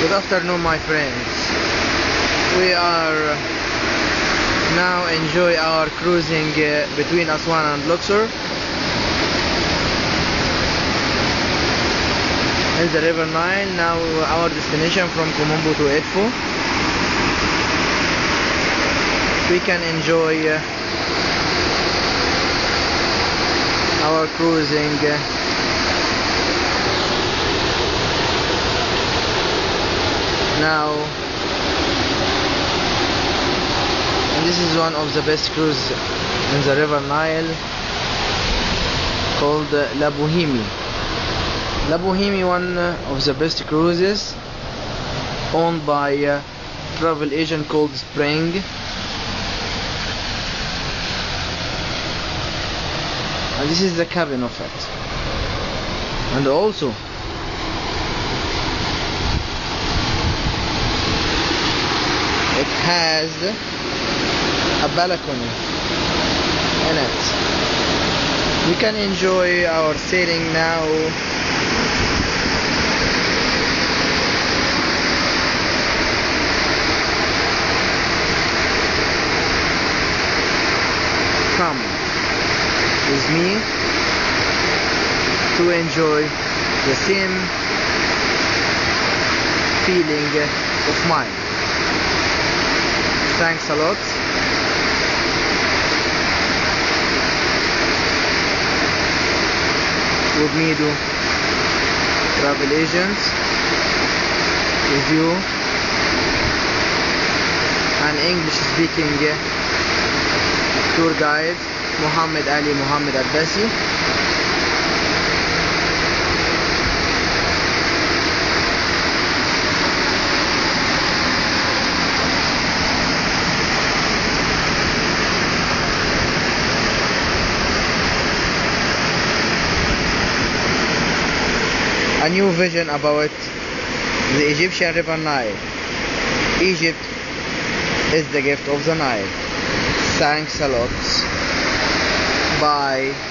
Good afternoon, my friends. We are now enjoy our cruising between Aswan and Luxor. It's the River Nile. Now our destination from Komombo to Edfu. We can enjoy our cruising. Now, and this is one of the best cruises in the River Nile, called La Boheme. La Boheme, one of the best cruises, owned by a travel agent called Spring. And this is the cabin of it. And also it has a balcony in it. We can enjoy our sailing now. Come with me to enjoy the same feeling of mine. Thanks a lot. With me, do travel agents with you, an English-speaking tour guide, Muhammad Ali Muhammad Abbasi. A new vision about the Egyptian River Nile. Egypt is the gift of the Nile. Thanks a lot. Bye.